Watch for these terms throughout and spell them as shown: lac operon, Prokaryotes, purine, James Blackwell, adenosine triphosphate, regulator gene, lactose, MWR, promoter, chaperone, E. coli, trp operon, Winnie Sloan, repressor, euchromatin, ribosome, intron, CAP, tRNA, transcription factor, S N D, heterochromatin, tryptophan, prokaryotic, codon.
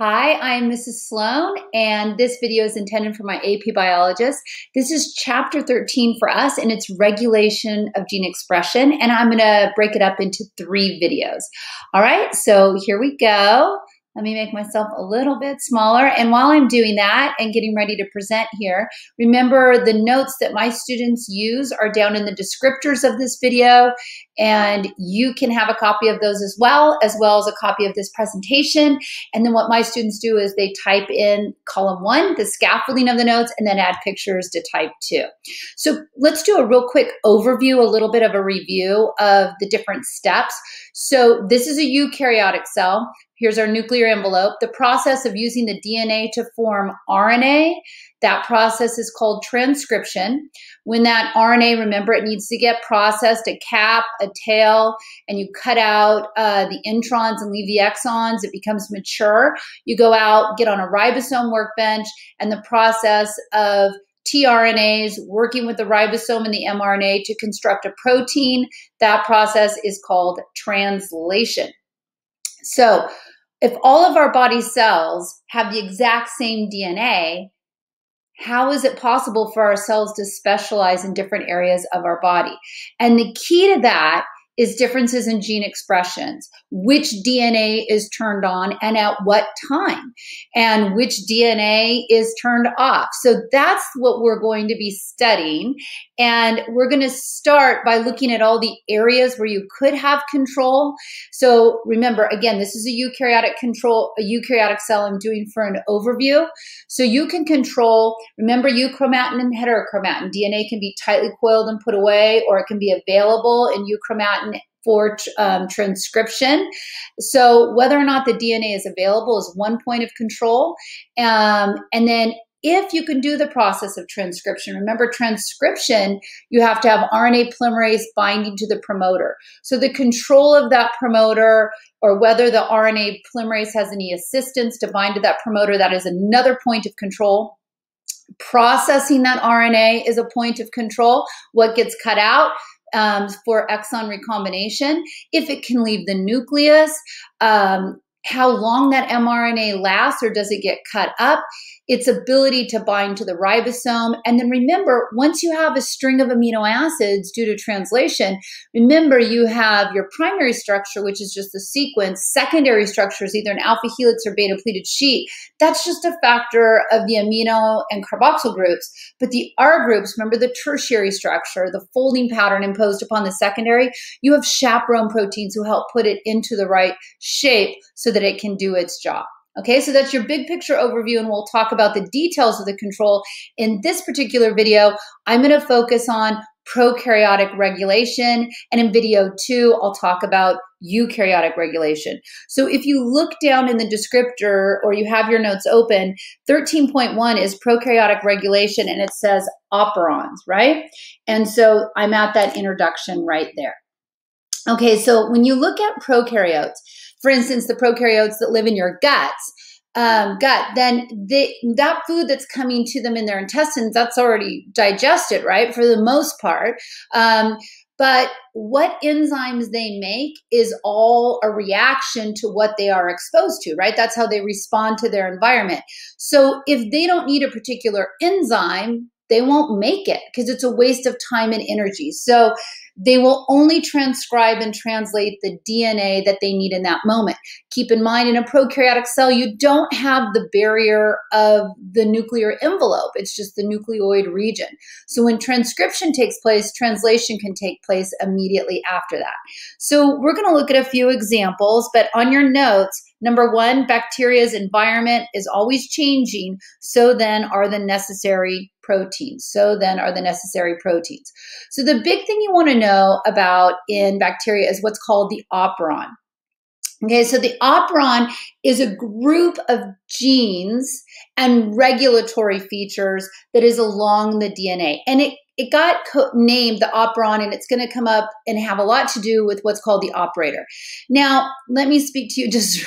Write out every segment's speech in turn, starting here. Hi, I'm Mrs. Sloan, and this video is intended for my AP biologist. This is chapter 13 for us, and it's regulation of gene expression, and I'm gonna break it up into 3 videos. All right, so here we go. Let me make myself a little bit smaller, and while I'm doing that and getting ready to present here, remember the notes that my students use are down in the descriptors of this video, and you can have a copy of those as well as a copy of this presentation. And then what my students do is they type in column 1, the scaffolding of the notes, and then add pictures to type 2. So let's do a real quick overview, a little bit of a review of the different steps. So this is a eukaryotic cell. Here's our nuclear envelope. The process of using the DNA to form RNA, that process is called transcription. When that RNA, remember, it needs to get processed, a cap, a tail, and you cut out the introns and leave the exons, it becomes mature. You go out, get on a ribosome workbench, and the process of tRNAs working with the ribosome and the mRNA to construct a protein, that process is called translation. So if all of our body cells have the exact same DNA, how is it possible for our cells to specialize in different areas of our body? And the key to that is differences in gene expressions, which DNA is turned on and at what time, and which DNA is turned off. So that's what we're going to be studying. And we're going to start by looking at all the areas where you could have control. So remember, again, this is a eukaryotic control, a eukaryotic cell I'm doing for an overview. So you can control, remember, euchromatin and heterochromatin. DNA can be tightly coiled and put away, or it can be available in euchromatin for transcription. So whether or not the DNA is available is one point of control. And then if you can do the process of transcription, remember transcription, you have to have RNA polymerase binding to the promoter. So the control of that promoter, or whether the RNA polymerase has any assistance to bind to that promoter, that is another point of control. Processing that RNA is a point of control. What gets cut out? For exon recombination, if it can leave the nucleus, how long that mRNA lasts, or does it get cut up, its ability to bind to the ribosome. And then remember, once you have a string of amino acids due to translation, remember you have your primary structure, which is just the sequence, secondary structure is either an alpha helix or beta pleated sheet. That's just a factor of the amino and carboxyl groups. But the R groups, remember the tertiary structure, the folding pattern imposed upon the secondary, you have chaperone proteins who help put it into the right shape so that it can do its job. Okay, so that's your big picture overview, and we'll talk about the details of the control. In this particular video, I'm gonna focus on prokaryotic regulation, and in video 2, I'll talk about eukaryotic regulation. So if you look down in the descriptor, or you have your notes open, 13.1 is prokaryotic regulation, and it says operons, right? And so I'm at that introduction right there. Okay, so when you look at prokaryotes, for instance, the prokaryotes that live in your gut, then that food that's coming to them in their intestines, that's already digested, right, for the most part. But what enzymes they make is all a reaction to what they are exposed to, right? That's how they respond to their environment. So if they don't need a particular enzyme, they won't make it because it's a waste of time and energy. So they will only transcribe and translate the DNA that they need in that moment. Keep in mind, in a prokaryotic cell, you don't have the barrier of the nuclear envelope. It's just the nucleoid region. So when transcription takes place, translation can take place immediately after that. So we're going to look at a few examples, but on your notes, number 1, bacteria's environment is always changing, so then are the necessary proteins. So the big thing you want to know about in bacteria is what's called the operon. Okay, so the operon is a group of genes and regulatory features that is along the DNA. And it got named the operon, and it's going to come up and have a lot to do with what's called the operator. Now, let me speak to you just...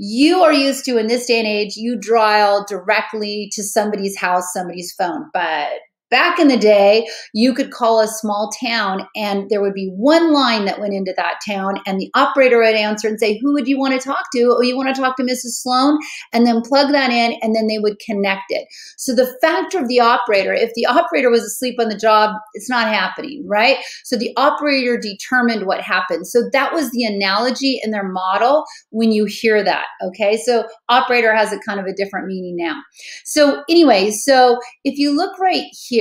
You are used to, in this day and age, you dial directly to somebody's house, somebody's phone. But Back in the day, you could call a small town and there would be one line that went into that town and the operator would answer and say, who would you want to talk to? Oh, you want to talk to Mrs. Sloan? And then plug that in and then they would connect it. So the factor of the operator, if the operator was asleep on the job, it's not happening, right? So the operator determined what happened. So that was the analogy in their model when you hear that, okay? So operator has a kind of a different meaning now. So anyway, so if you look right here,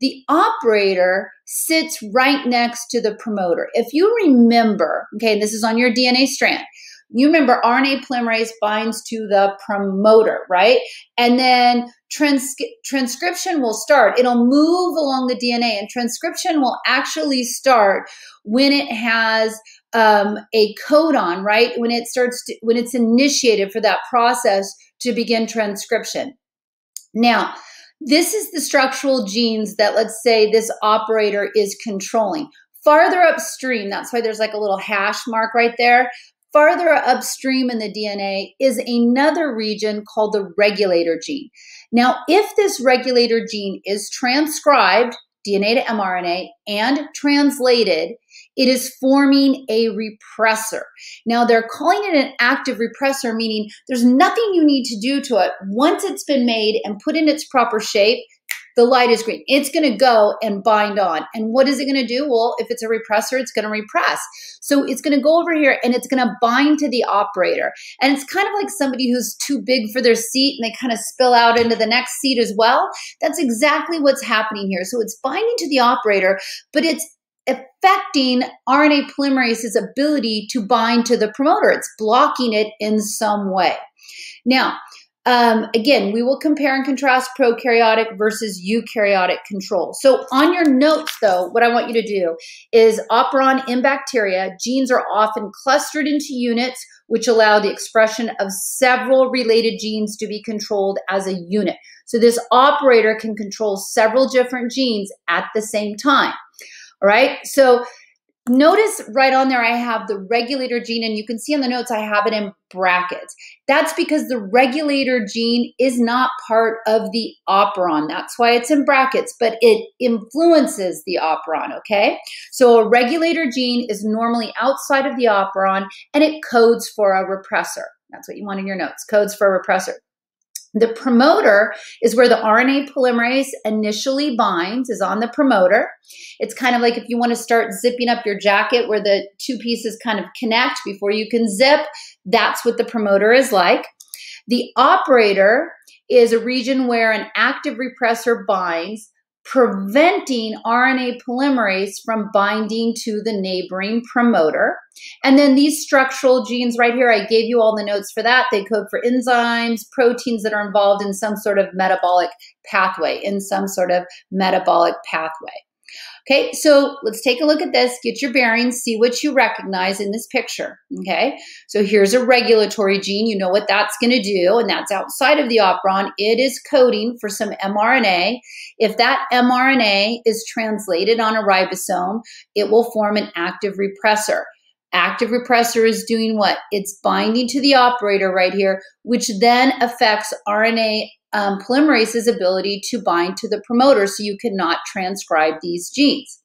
the operator sits right next to the promoter. If you remember, okay, this is on your DNA strand. You remember RNA polymerase binds to the promoter, right? And then transcription will start. It'll move along the DNA, and transcription will actually start when it has a codon, right? When it starts, when it's initiated for that process to begin transcription. Now, this is the structural genes that, let's say, this operator is controlling. Farther upstream, that's why there's like a little hash mark right there. Farther upstream in the DNA is another region called the regulator gene. Now, if this regulator gene is transcribed, DNA to mRNA, and translated, it is forming a repressor. Now, they're calling it an active repressor, meaning there's nothing you need to do to it. Once it's been made and put in its proper shape, the light is green. It's going to go and bind on. And what is it going to do? Well, if it's a repressor, it's going to repress. So it's going to go over here and it's going to bind to the operator. And it's kind of like somebody who's too big for their seat and they kind of spill out into the next seat as well. That's exactly what's happening here. So it's binding to the operator, but it's affecting RNA polymerase's ability to bind to the promoter. It's blocking it in some way. Now, again, we will compare and contrast prokaryotic versus eukaryotic control. So on your notes, though, what I want you to do is operon in bacteria, genes are often clustered into units, which allow the expression of several related genes to be controlled as a unit. So this operator can control several different genes at the same time. All right, so notice right on there, I have the regulator gene, and you can see on the notes, I have it in brackets. That's because the regulator gene is not part of the operon. That's why it's in brackets, but it influences the operon, okay? So a regulator gene is normally outside of the operon, and it codes for a repressor. That's what you want in your notes, codes for a repressor. The promoter is where the RNA polymerase initially binds, is on the promoter. It's kind of like if you want to start zipping up your jacket where the two pieces kind of connect before you can zip, that's what the promoter is like. The operator is a region where an active repressor binds, preventing RNA polymerase from binding to the neighboring promoter. And then these structural genes right here, I gave you all the notes for that. They code for enzymes, proteins that are involved in some sort of metabolic pathway, Okay, so let's take a look at this, get your bearings, see what you recognize in this picture, okay? So here's a regulatory gene. You know what that's going to do, and that's outside of the operon. It is coding for some mRNA. If that mRNA is translated on a ribosome, it will form an active repressor. Active repressor is doing what? It's binding to the operator right here, which then affects RNA polymerase's ability to bind to the promoter, so you cannot transcribe these genes.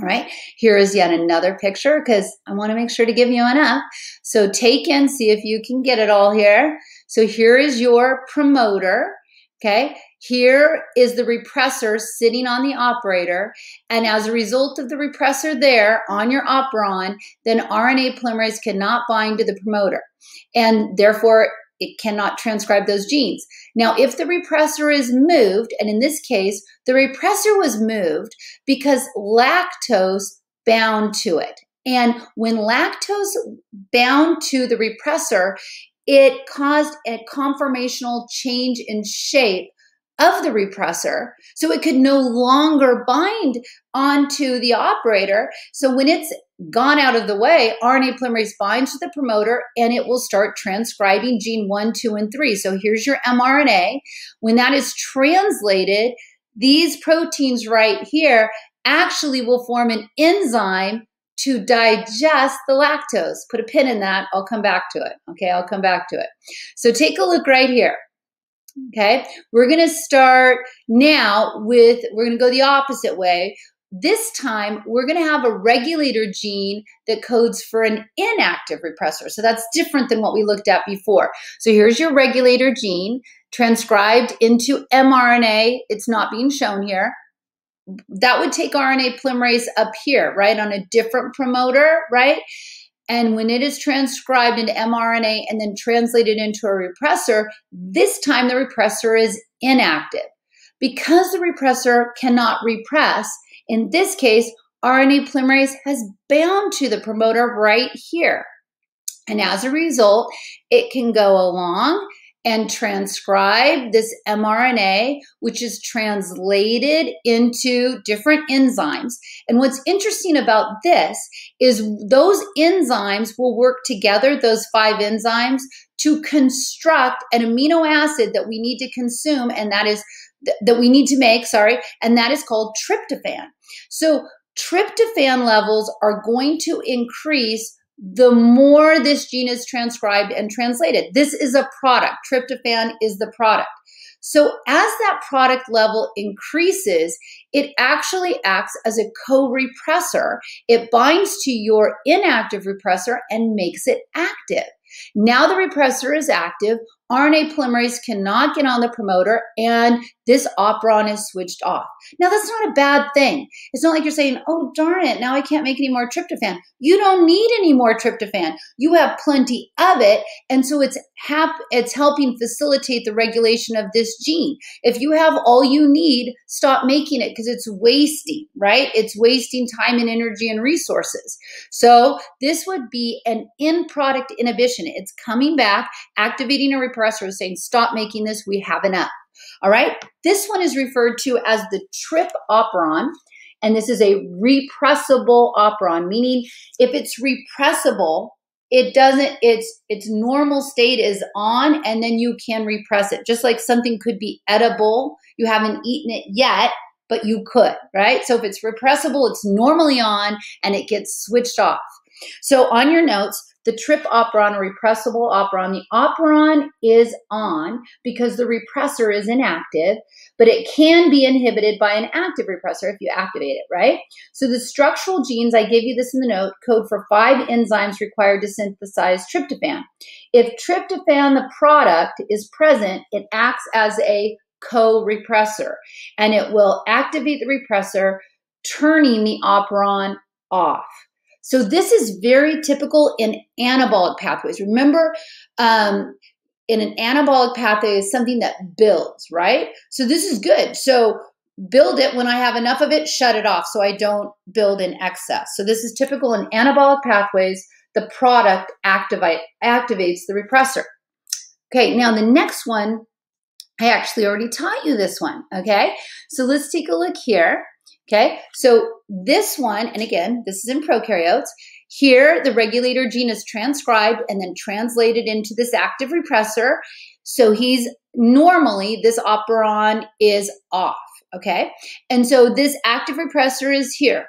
All right, here is yet another picture because I want to make sure to give you enough. So take in, see if you can get it all here. So here is your promoter, okay? Here is the repressor sitting on the operator, and as a result of the repressor there on your operon, then RNA polymerase cannot bind to the promoter, and therefore it cannot transcribe those genes. Now, if the repressor is moved, and in this case, the repressor was moved because lactose bound to it. And when lactose bound to the repressor, it caused a conformational change in shape of the repressor, so it could no longer bind onto the operator. So when it's gone out of the way, RNA polymerase binds to the promoter and it will start transcribing gene 1, 2, and 3. So here's your mRNA. When that is translated, these proteins right here actually will form an enzyme to digest the lactose. Put a pin in that. I'll come back to it. Okay, I'll come back to it. So take a look right here. Okay, we're going to start now with, we're going to go the opposite way. This time, we're going to have a regulator gene that codes for an inactive repressor. So that's different than what we looked at before. So here's your regulator gene transcribed into mRNA. It's not being shown here. That would take RNA polymerase up here, right, on a different promoter, right? And when it is transcribed into mRNA and then translated into a repressor, this time the repressor is inactive. Because the repressor cannot repress, in this case, RNA polymerase has bound to the promoter right here. And as a result, it can go along and transcribe this mRNA, which is translated into different enzymes. And what's interesting about this is those enzymes will work together, those 5 enzymes, to construct an amino acid that we need to consume, and that is called tryptophan. So tryptophan levels are going to increase the more this gene is transcribed and translated. This is a product. Tryptophan is the product. So as that product level increases, it actually acts as a co-repressor. It binds to your inactive repressor and makes it active. Now the repressor is active, RNA polymerase cannot get on the promoter, and this operon is switched off. Now that's not a bad thing. It's not like you're saying, oh darn it, now I can't make any more tryptophan. You don't need any more tryptophan. You have plenty of it, and so it's helping facilitate the regulation of this gene. If you have all you need, stop making it because it's wasting, right? It's wasting time and energy and resources. So this would be an in-product inhibition. It's coming back, activating a repressor, is saying, stop making this, we have enough. All right, this one is referred to as the trp operon, and this is a repressible operon, meaning if it's repressible, it doesn't, its normal state is on, and then you can repress it. Just like something could be edible, you haven't eaten it yet, but you could, right? So if it's repressible, it's normally on, and it gets switched off. So on your notes, the trp operon, or repressible operon, the operon is on because the repressor is inactive, but it can be inhibited by an active repressor if you activate it, right? So the structural genes, I gave you this in the note, code for 5 enzymes required to synthesize tryptophan. If tryptophan, the product, is present, it acts as a co-repressor, and it will activate the repressor, turning the operon off. So this is very typical in anabolic pathways. Remember, in an anabolic pathway is something that builds, right? So this is good. So build it. When I have enough of it, shut it off so I don't build in excess. So this is typical in anabolic pathways. The product activates the repressor. Okay, now the next one, I actually already taught you this one, okay? So let's take a look here. Okay, so this one, and again, this is in prokaryotes. Here, the regulator gene is transcribed and then translated into this active repressor. So he's normally, this operon is off, okay? And so this active repressor is here,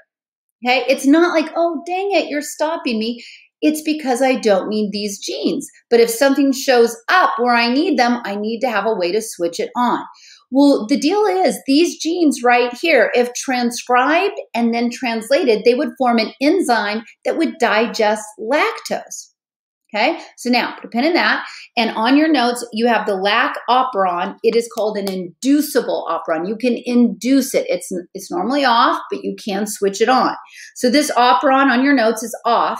okay? It's not like, oh, dang it, you're stopping me. It's because I don't need these genes. But if something shows up where I need them, I need to have a way to switch it on. Well, the deal is these genes right here, if transcribed and then translated, they would form an enzyme that would digest lactose. Okay, so now put a pin in that. And on your notes, you have the lac operon. It is called an inducible operon. You can induce it. It's normally off, but you can switch it on. So this operon on your notes is off.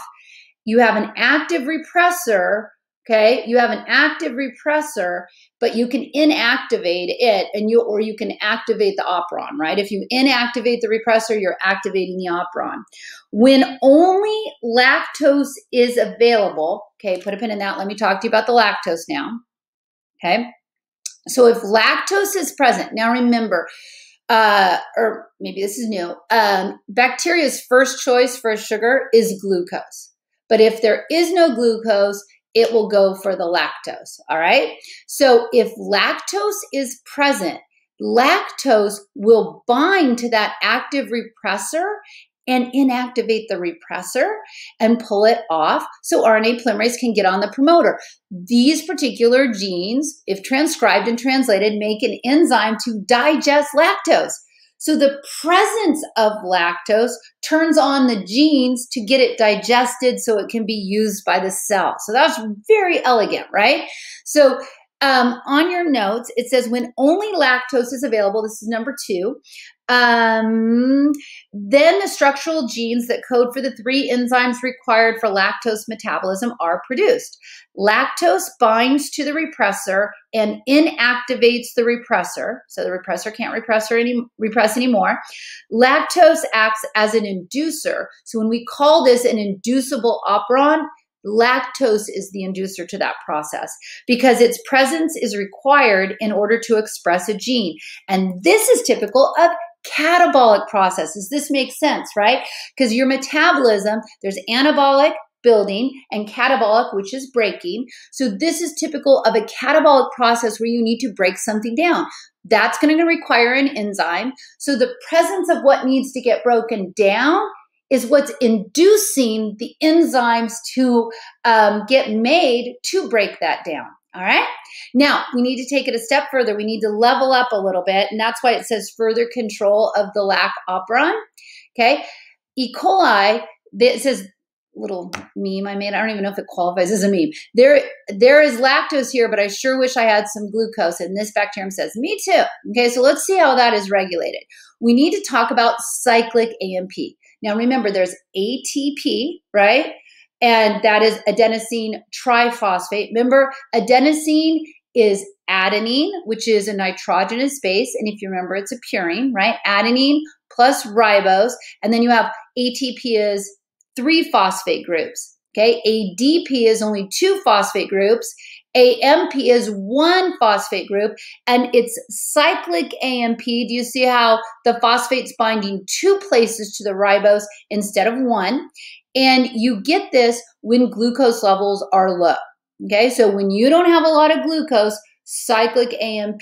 You have an active repressor. Okay, you have an active repressor, but you can inactivate it, and or you can activate the operon, right? If you inactivate the repressor, you're activating the operon. When only lactose is available, okay, put a pin in that. Let me talk to you about the lactose now, okay? So if lactose is present, now remember, or maybe this is new, bacteria's first choice for sugar is glucose. But if there is no glucose, it will go for the lactose, all right? So if lactose is present, lactose will bind to that active repressor and inactivate the repressor and pull it off so RNA polymerase can get on the promoter. These particular genes, if transcribed and translated, make an enzyme to digest lactose. So the presence of lactose turns on the genes to get it digested so it can be used by the cell. So that's very elegant, right? So on your notes, it says when only lactose is available, this is number 2, then the structural genes that code for the 3 enzymes required for lactose metabolism are produced. Lactose binds to the repressor and inactivates the repressor, so the repressor can't repress anymore. Lactose acts as an inducer, so when we call this an inducible operon, lactose is the inducer to that process because its presence is required in order to express a gene. And this is typical of catabolic processes. This makes sense, right? Because your metabolism, there's anabolic, building, and catabolic, which is breaking. So this is typical of a catabolic process where you need to break something down. That's going to require an enzyme. So the presence of what needs to get broken down is what's inducing the enzymes to get made to break that down. All right. Now we need to take it a step further. We need to level up a little bit. And that's why it says further control of the lac operon. Okay. E. coli, this is little meme I made. I don't even know if it qualifies as a meme. There is lactose here, but I sure wish I had some glucose. And this bacterium says, me too. Okay. So let's see how that is regulated. We need to talk about cyclic AMP. Now remember, there's ATP, right? And that is adenosine triphosphate. Remember, adenosine is adenine, which is a nitrogenous base. And if you remember, it's a purine, right? Adenine plus ribose. And then you have ATP is 3 phosphate groups, okay? ADP is only 2 phosphate groups. AMP is 1 phosphate group, and it's cyclic AMP. Do you see how the phosphate's binding 2 places to the ribose instead of 1? And you get this when glucose levels are low, okay? So when you don't have a lot of glucose, cyclic AMP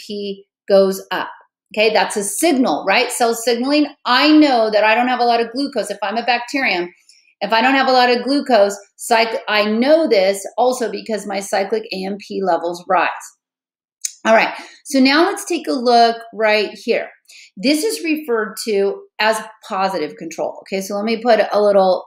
goes up. Okay, that's a signal, right? Cell signaling, I know that I don't have a lot of glucose. If I'm a bacterium, if I don't have a lot of glucose, I know this also because my cyclic AMP levels rise. All right, so now let's take a look right here. This is referred to as positive control. Okay, so let me put a little,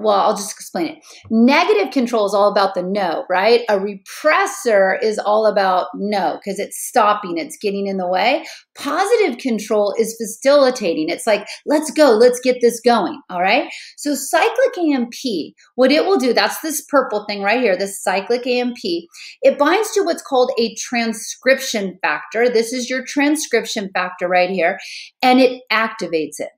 well, I'll just explain it. Negative control is all about the no, right? A repressor is all about no because it's stopping, it's getting in the way. Positive control is facilitating. It's like, let's go, let's get this going, all right? So cyclic AMP, what it will do, that's this purple thing right here, this cyclic AMP. It binds to what's called a transcription factor. This is your transcription factor right here, and it activates it.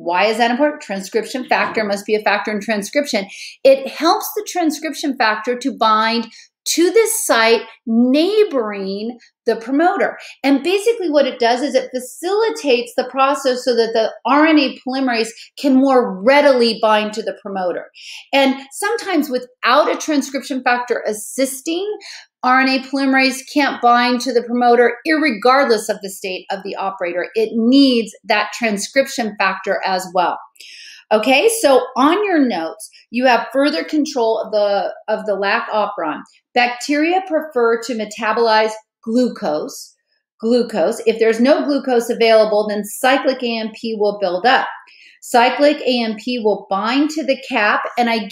Why is that important? Transcription factor must be a factor in transcription. It helps the transcription factor to bind to this site neighboring the promoter. And basically what it does is it facilitates the process so that the RNA polymerase can more readily bind to the promoter. And sometimes without a transcription factor assisting, RNA polymerase can't bind to the promoter irregardless of the state of the operator. It needs that transcription factor as well. Okay, so on your notes, you have further control of the lac operon. Bacteria prefer to metabolize glucose. If there's no glucose available, then cyclic AMP will build up. Cyclic AMP will bind to the CAP, and I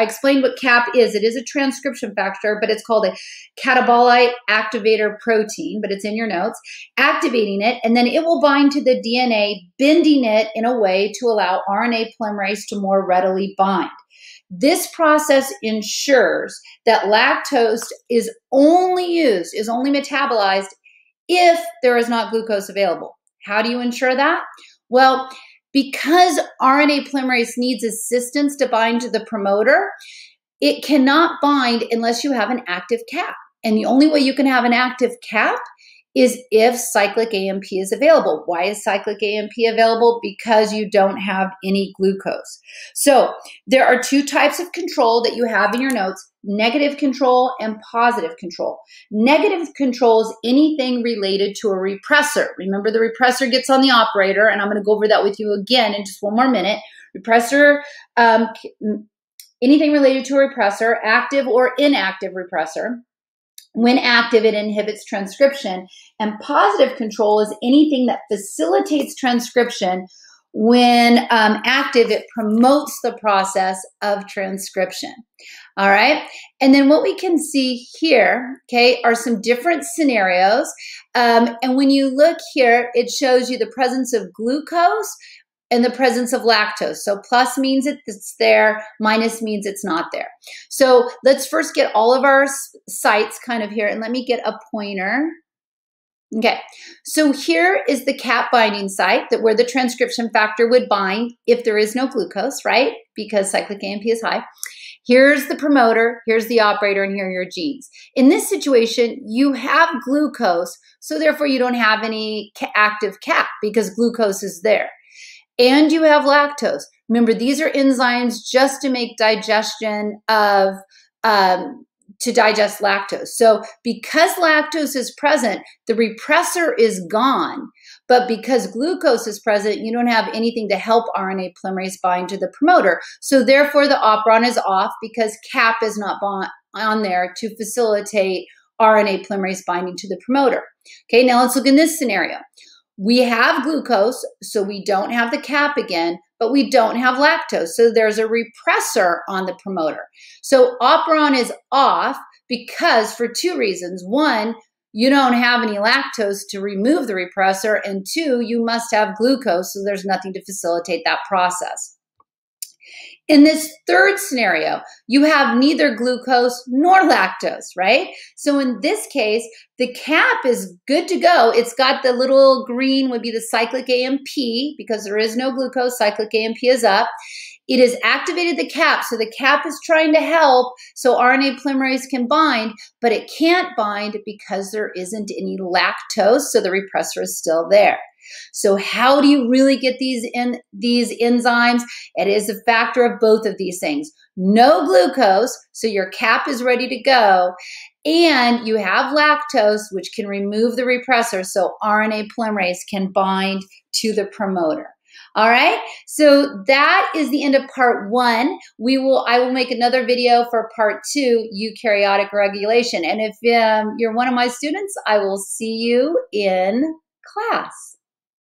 explained what CAP is. It is a transcription factor, but it's called a catabolite activator protein, but it's in your notes, activating it, and then it will bind to the DNA, bending it in a way to allow RNA polymerase to more readily bind. This process ensures that lactose is only used, is only metabolized if there is not glucose available. How do you ensure that? Well, because RNA polymerase needs assistance to bind to the promoter, it cannot bind unless you have an active cap. And the only way you can have an active cap is if cyclic AMP is available. Why is cyclic AMP available? Because you don't have any glucose. So there are two types of control that you have in your notes, negative control and positive control. Negative control is anything related to a repressor. Remember, the repressor gets on the operator, and I'm going to go over that with you again in just one more minute. Repressor, anything related to a repressor, active or inactive repressor. When active, it inhibits transcription. And positive control is anything that facilitates transcription. When active, it promotes the process of transcription. All right. And then what we can see here, okay, are some different scenarios. And when you look here, it shows you the presence of glucose and the presence of lactose. So plus means it's there, minus means it's not there. So let's first get all of our sites kind of here, and let me get a pointer. Okay, so here is the cap binding site that where the transcription factor would bind if there is no glucose, right? Because cyclic AMP is high. Here's the promoter, here's the operator, and here are your genes. In this situation, you have glucose, so therefore you don't have any active cap because glucose is there. And you have lactose. Remember, these are enzymes just to make digestion of, to digest lactose. So because lactose is present, the repressor is gone. But because glucose is present, you don't have anything to help RNA polymerase bind to the promoter. So therefore, the operon is off because cap is not on there to facilitate RNA polymerase binding to the promoter. Okay, now let's look in this scenario. We have glucose, so we don't have the cap again, but we don't have lactose. So there's a repressor on the promoter. So operon is off because for two reasons. One, you don't have any lactose to remove the repressor. And two, you must have glucose, so there's nothing to facilitate that process. In this third scenario, you have neither glucose nor lactose, right? So in this case, the cap is good to go. It's got the little green would be the cyclic AMP because there is no glucose, cyclic AMP is up. It has activated the cap, so the cap is trying to help so RNA polymerase can bind, but it can't bind because there isn't any lactose, so the repressor is still there. So how do you really get these enzymes? It is a factor of both of these things. No glucose, so your cap is ready to go, and you have lactose, which can remove the repressor, so RNA polymerase can bind to the promoter. All right, so that is the end of part one. I will make another video for part two, eukaryotic regulation. And if you're one of my students, I will see you in class.